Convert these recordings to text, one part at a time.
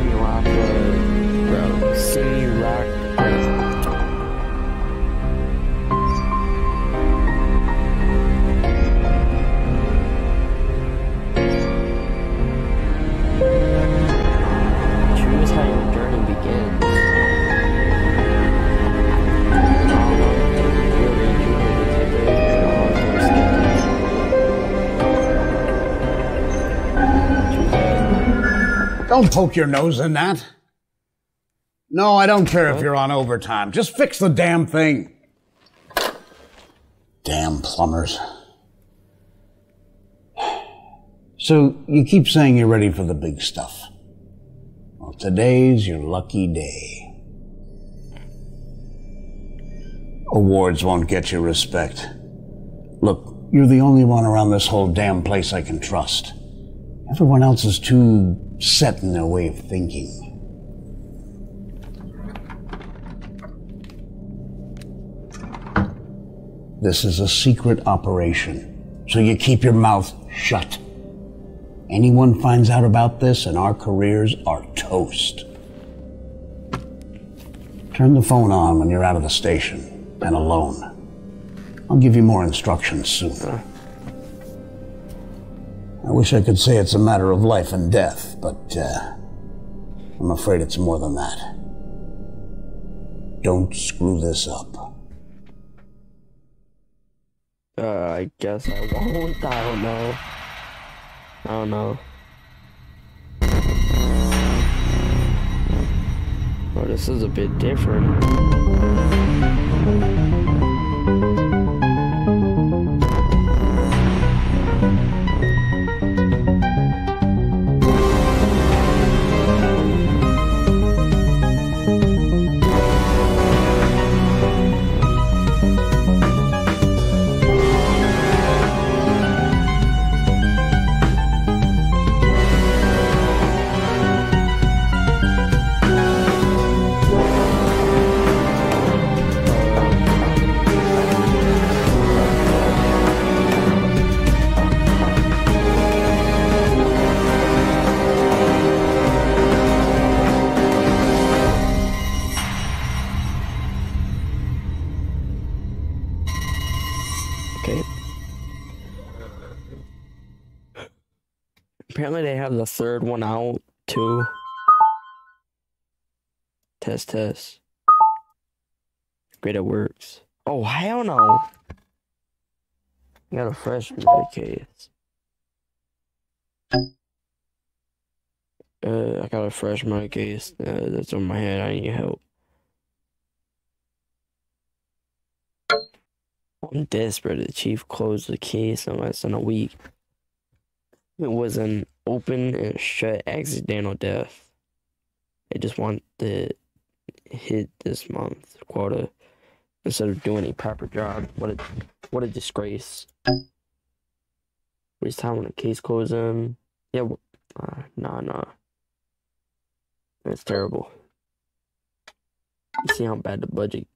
City Rock was, bro. City Rock. Choose how your journey begins. Don't poke your nose in that. No, I don't care if you're on overtime. Just fix the damn thing. Damn plumbers. So you keep saying you're ready for the big stuff. Well, today's your lucky day. Awards won't get you respect. Look, you're the only one around this whole damn place I can trust. Everyone else is too set in their way of thinking. This is a secret operation, so you keep your mouth shut. Anyone finds out about this and our careers are toast. Turn the phone on when you're out of the station and alone. I'll give you more instructions soon. I wish I could say it's a matter of life and death, but I'm afraid it's more than that. Don't screw this up. I guess I won't. I don't know. I don't know. Well, this is a bit different. Apparently they have the third one out, too. Test, test. Great, it works. Oh, hell no. You got a fresh medicate. I got a fresh medicate. That's on my head. I need help. I'm desperate. The chief closed the case on less than a week. It was an open and shut accidental death. They just want to hit this month quota instead of doing a proper job. What a disgrace. Waste time when a case closes in. Yeah, nah. That's terrible. You see how bad the budget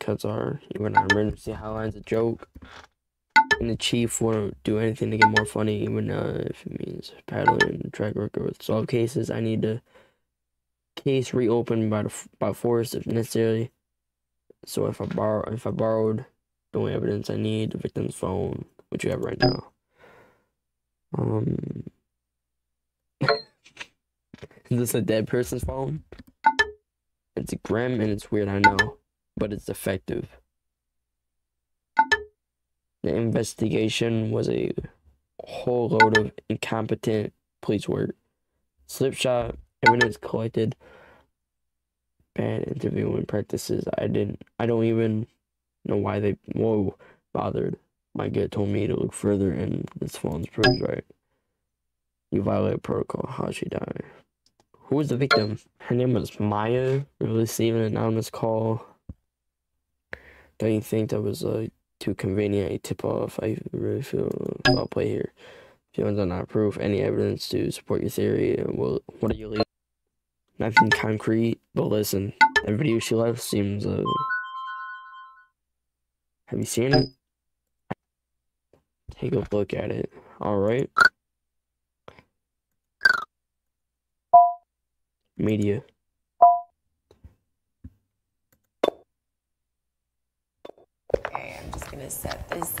cuts are. Even our emergency hotline's a joke. And the chief won't do anything to get more funny, even if it means paddling the track record with solved cases. I need the case reopened by force if necessary. So if I borrowed the only evidence I need, the victim's phone, which you have right now. Is this a dead person's phone? It's grim and it's weird, I know, but it's effective. The investigation was a whole load of incompetent police work. Slipshot, evidence collected, bad interviewing practices. I don't even know why they bothered. My gut told me to look further and this phone's proved right. You violate protocol, how'd she die? Who was the victim? Her name was Maya. We received an anonymous call. Don't you think that was like too convenient a tip-off? I really feel I'll play here. Feelings are not proof. Any evidence to support your theory? Well, what are you leaving? Nothing concrete, but listen. That video she left seems, have you seen it? Take a look at it. Alright. media. Okay, I'm just gonna set this up.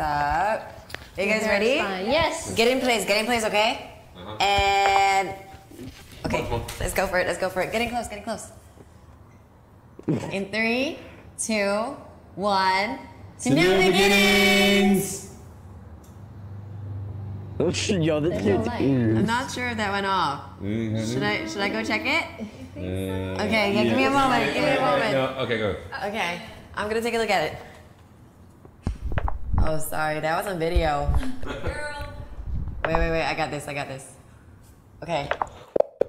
Are you guys ready? Yes. Get in place, okay? Uh-huh. And okay, let's go for it. Getting close. In 3, 2, 1. To new beginnings. Yo, this dude's ears. I'm not sure if that went off. Mm-hmm. Should I go check it? Okay, yeah, give me a moment. Give me a moment. No, okay, go. Okay, I'm gonna take a look at it. Oh, sorry, that was on video. Girl. Wait, I got this. Okay.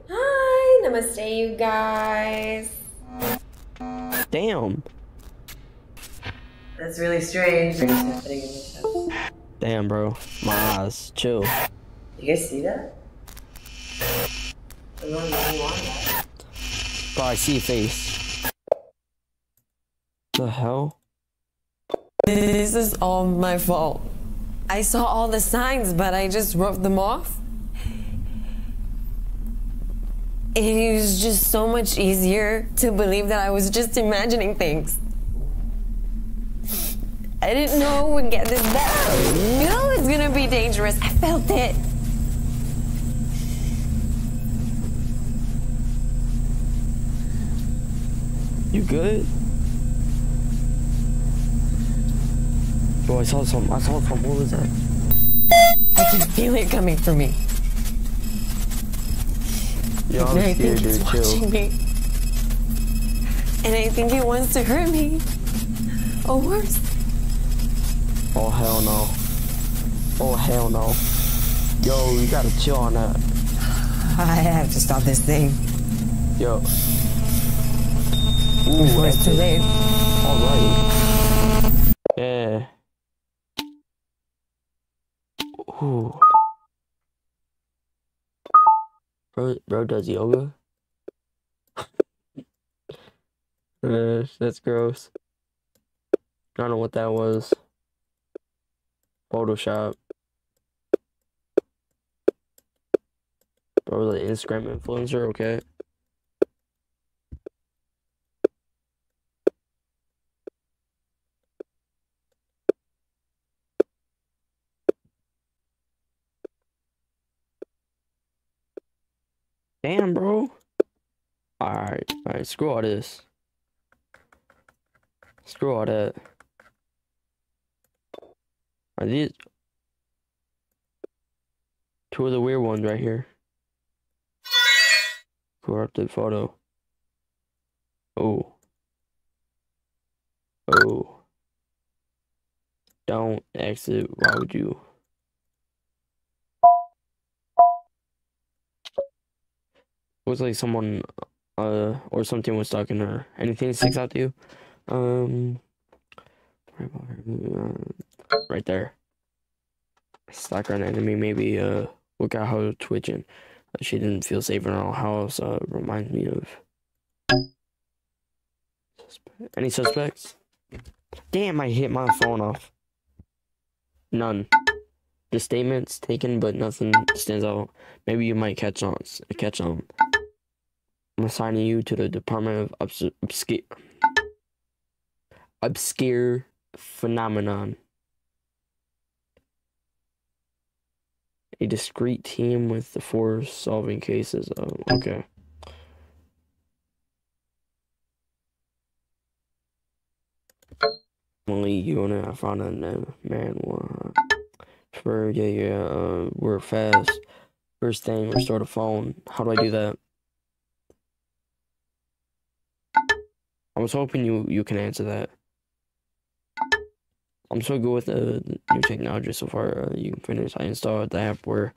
Hi, namaste, you guys. Damn. That's really strange. Damn, bro. My eyes. Chill. You guys see that? Bro, I see your face. The hell? This is all my fault. I saw all the signs, but I just wrote them off. It was just so much easier to believe that I was just imagining things. I didn't know it would get this bad. You know it's gonna be dangerous. I felt it. You good? Oh, I saw some. What was that? I can feel it coming for me. Yo, and I think it's watching me. And I think it wants to hurt me. Or worse. Oh hell no. Yo, you gotta chill on that. I have to stop this thing. Yo. Ooh, it's too late. Alright. Yeah. Ooh. Bro does yoga? That's gross. I don't know what that was. Photoshop. Bro, the Instagram influencer, okay. Damn, bro. All right. Screw all this. Screw all that. Are these two of the weird ones right here? Corrupted photo. Oh. Don't exit. Why would you? Looks like someone or something was stuck in her. Anything sticks out to you? Right there. Stuck on enemy, maybe look at her twitching. She didn't feel safe in her house. Reminds me of any suspects? Damn, I hit my phone off. None. The statements taken, but nothing stands out. Maybe you might catch on. I'm assigning you to the Department of Obscure Phenomenon. A discreet team with the four solving cases. Oh, okay. Only unit, I found a man. We're fast. First thing, restore the phone. How do I do that? I was hoping you can answer that. I'm so good with the new technology so far. You can finish. I installed the app where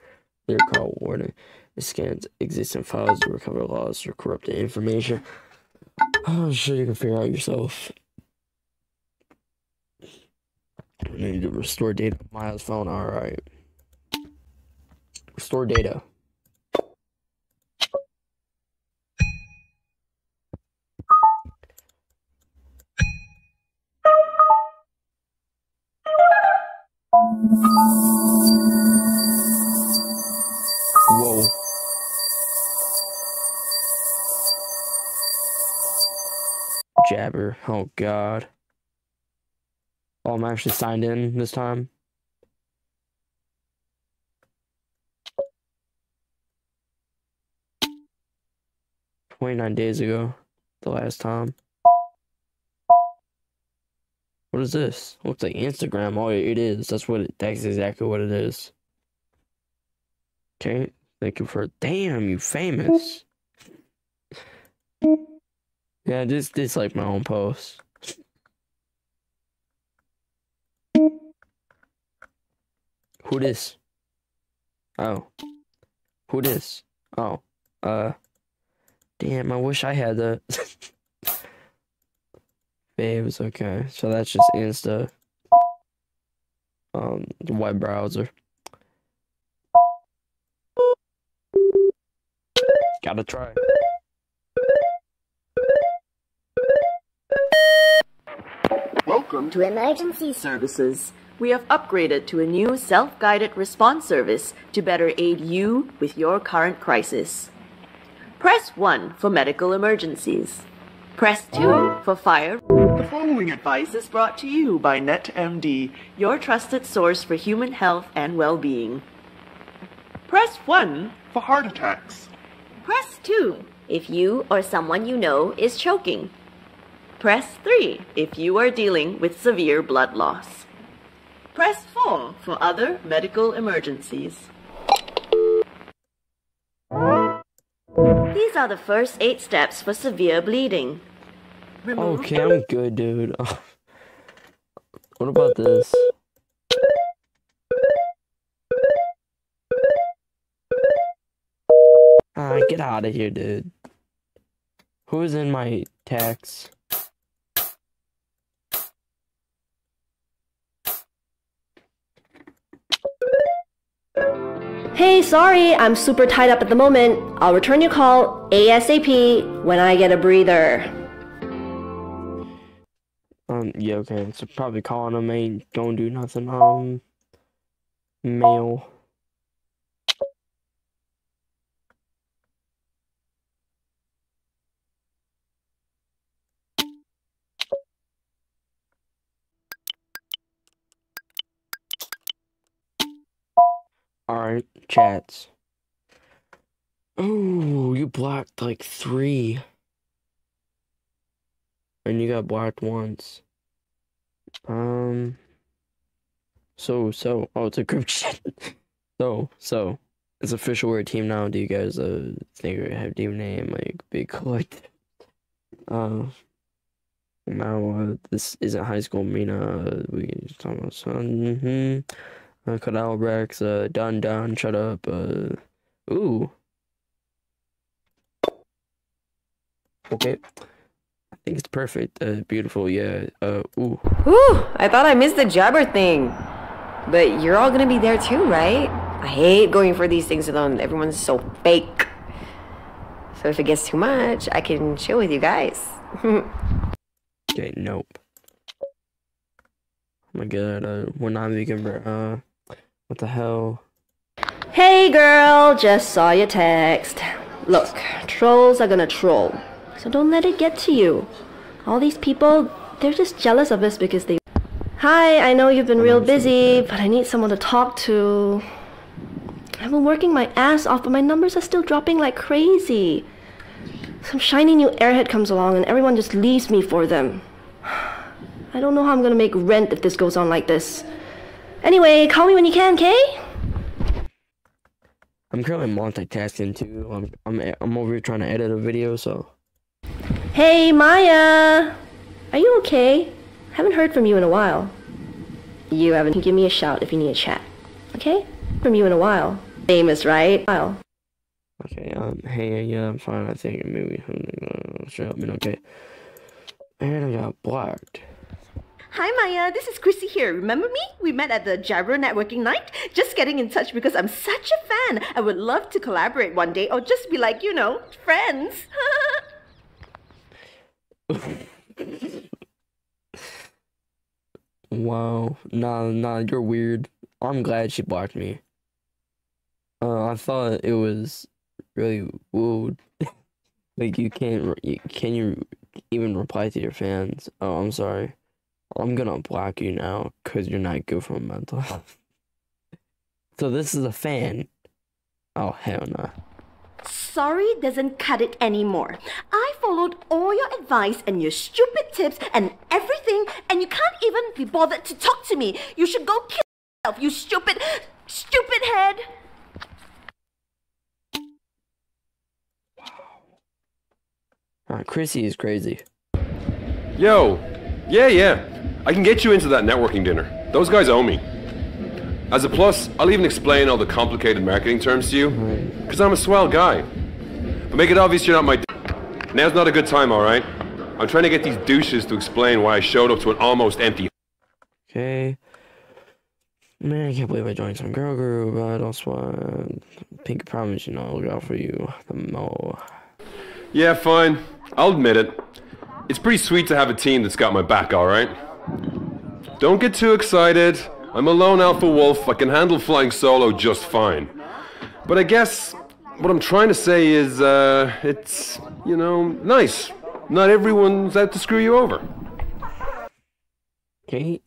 they're called Warden. It scans existing files to recover lost or corrupted information. I'm sure you can figure out yourself. I need to restore data on Miles' phone. Alright. Restore data. Whoa. Jabber. Oh, God. Oh, I'm actually signed in this time. $29 days ago, the last time. What is this? Looks like Instagram. Oh, it is. That's exactly what it is. Okay. Thank you for. Damn, you famous. Yeah, I just dislike my own posts. Who this? Oh. Who this? Oh. Damn, I wish I had that. Babes, okay. So that's just Insta. The web browser. Gotta try. Welcome to Emergency Services. We have upgraded to a new self-guided response service to better aid you with your current crisis. Press 1 for medical emergencies. Press 2 for fire. The following advice is brought to you by NetMD, your trusted source for human health and well-being. Press 1 for heart attacks. Press 2 if you or someone you know is choking. Press 3 if you are dealing with severe blood loss. Press 4 for other medical emergencies. These are the first 8 steps for severe bleeding. Remove. Okay, I'm good, dude. What about this? Get out of here, dude. Who's in my text? Hey, sorry, I'm super tied up at the moment. I'll return your call ASAP when I get a breather. Yeah, okay, so probably calling him ain't gonna do nothing. Mail. Alright, chats. Ooh, you blocked like 3. And you got blocked once. So. Oh, it's a group chat. So. It's official, we're a team now. Do you guys think we have team name? Like, big collective. Now, this isn't high school, Mina. We can just talk about something. Kadal Rex, Dun, shut up, ooh. Okay. I think it's perfect, beautiful, yeah, ooh. Ooh, I thought I missed the Jabber thing. But you're all gonna be there too, right? I hate going for these things alone, everyone's so fake. So if it gets too much, I can chill with you guys. Okay, nope. Oh my god, we're not vegan, bro. What the hell? Hey girl, just saw your text. Look, trolls are gonna troll, so don't let it get to you. All these people, they're just jealous of us because they... Hi, I know you've been real busy, but I need someone to talk to. I've been working my ass off, but my numbers are still dropping like crazy. Some shiny new airhead comes along and everyone just leaves me for them. I don't know how I'm gonna make rent if this goes on like this. Anyway, call me when you can, okay? I'm currently multitasking too. I'm over here trying to edit a video, so. Hey, Maya! Are you okay? I haven't heard from you in a while. You haven't. Give me a shout if you need a chat, okay? From you in a while. Famous, right? Okay, hey, yeah, I'm fine. I think maybe should help me, okay? And I got blocked. Hi Maya, this is Chrissy here. Remember me? We met at the Jabber networking night. Just getting in touch because I'm such a fan. I would love to collaborate one day or just be like, you know, friends. Wow. Nah, you're weird. I'm glad she blocked me. I thought it was really weird. Like, you can't... Can you... even reply to your fans. Oh, I'm sorry. I'm gonna block you now because you're not good for mental health. So this is a fan. Oh, hell no. Sorry doesn't cut it anymore. I followed all your advice and your stupid tips and everything, and you can't even be bothered to talk to me. You should go kill yourself, you stupid head. Wow. Chrissy is crazy. Yo. Yeah. I can get you into that networking dinner. Those guys owe me. As a plus, I'll even explain all the complicated marketing terms to you, because I'm a swell guy. But make it obvious you're not my d- Now's not a good time, alright? I'm trying to get these douches to explain why I showed up to an almost empty- Okay. Man, I can't believe I joined some girl group, but I don't want Pink promise you know I'll look out for you. No. Yeah, fine. I'll admit it. It's pretty sweet to have a team that's got my back, alright? Don't get too excited. I'm a lone alpha wolf, I can handle flying solo just fine. But I guess what I'm trying to say is, it's, you know, nice. Not everyone's out to screw you over. Okay.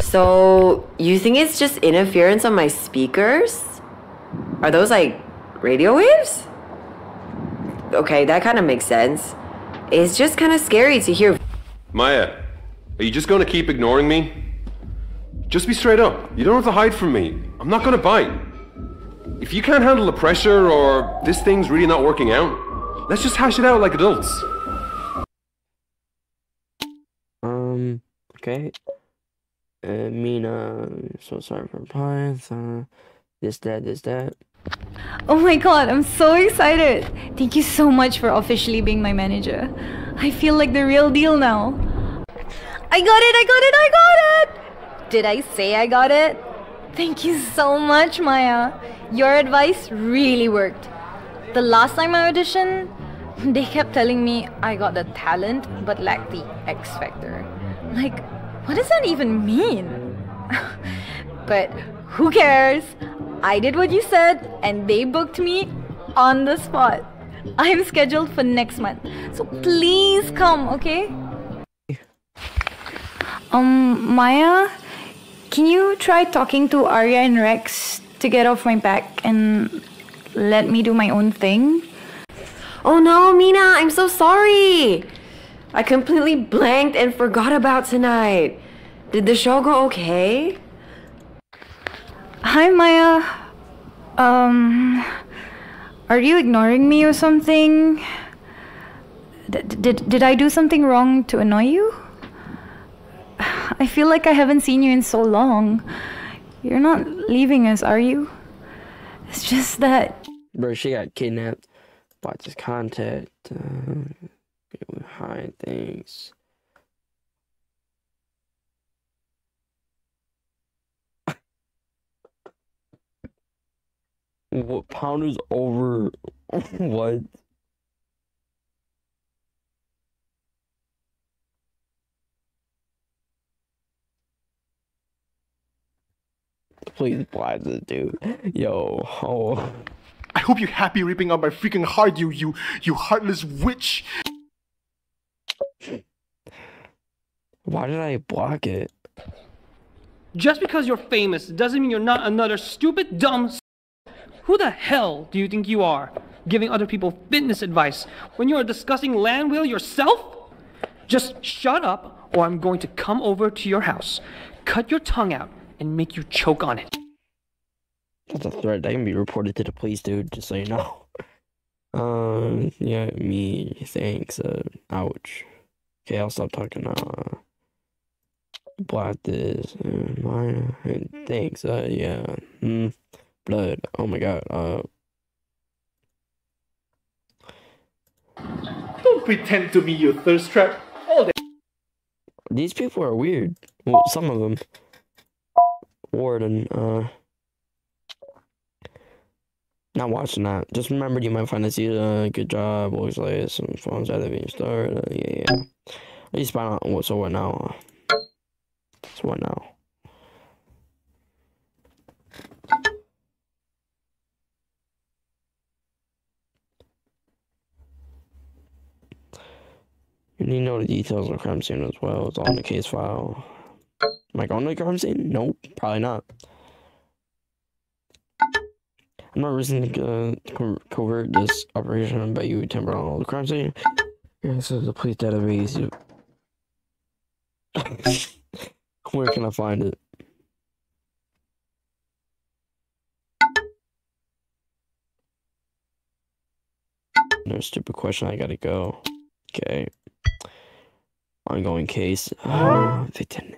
So, you think it's just interference on my speakers? Are those, like, radio waves? Okay, that kind of makes sense. It's just kind of scary to hear. Maya, are you just going to keep ignoring me? Just be straight up. You don't have to hide from me. I'm not gonna bite. If you can't handle the pressure or this thing's really not working out, let's just hash it out like adults. Okay. Mina, so sorry for replying. This, that. Oh my god, I'm so excited. Thank you so much for officially being my manager. I feel like the real deal now. I got it! Did I say I got it? Thank you so much, Maya. Your advice really worked. The last time I auditioned, they kept telling me I got the talent but lacked the X factor. Like, what does that even mean? But who cares? I did what you said and they booked me on the spot. I'm scheduled for next month. So please come, okay? Maya? Can you try talking to Arya and Rex to get off my back and let me do my own thing? Oh no, Mina, I'm so sorry. I completely blanked and forgot about tonight. Did the show go okay? Hi, Maya. Are you ignoring me or something? Did I do something wrong to annoy you? I feel like I haven't seen you in so long. You're not leaving us, are you? It's just that... Bro, she got kidnapped by this contact. We hide things. What, Pounder's over? What? Please blind this dude. Yo, oh. I hope you're happy ripping out my freaking heart, you heartless witch. Why did I block it? Just because you're famous doesn't mean you're not another stupid, dumb s***. Who the hell do you think you are? Giving other people fitness advice when you're discussing land whale yourself? Just shut up or I'm going to come over to your house, cut your tongue out, and make you choke on it. That's a threat. That can be reported to the police, dude, just so you know. Yeah, me, thanks, ouch. Okay, I'll stop talking now. Block this, mine, thanks, yeah. Blood, oh my god, Don't pretend to be your thirst trap. All that. These people are weird. Well, some of them. Warden, not watching that. Just remember, you might find this good job. Always like some phones out of being started. Yeah. At least find out what. So what now? So what now? You need to know the details of the crime scene as well. It's all in the case file. Am I going to the crime scene? Nope, probably not. I'm not risking to covert this operation, but you tamper on all the crime scene. This is the police database. Where can I find it? No stupid question, I gotta go. Okay. Ongoing case. They didn't.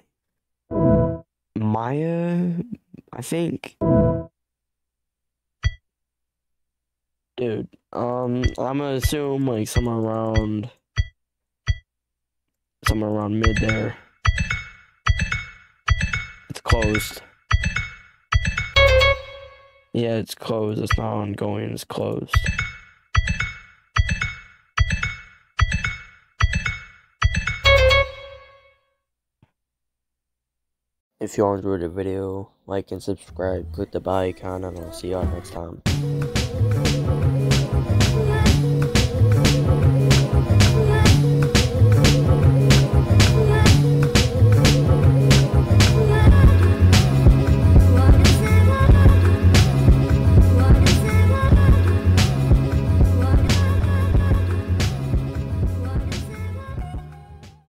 Maya, I think. Dude, I'm gonna assume like somewhere around mid there. It's closed. Yeah, it's closed. It's not ongoing. It's closed. If you all enjoyed the video, like and subscribe, click the bell icon, and I'll see y'all next time.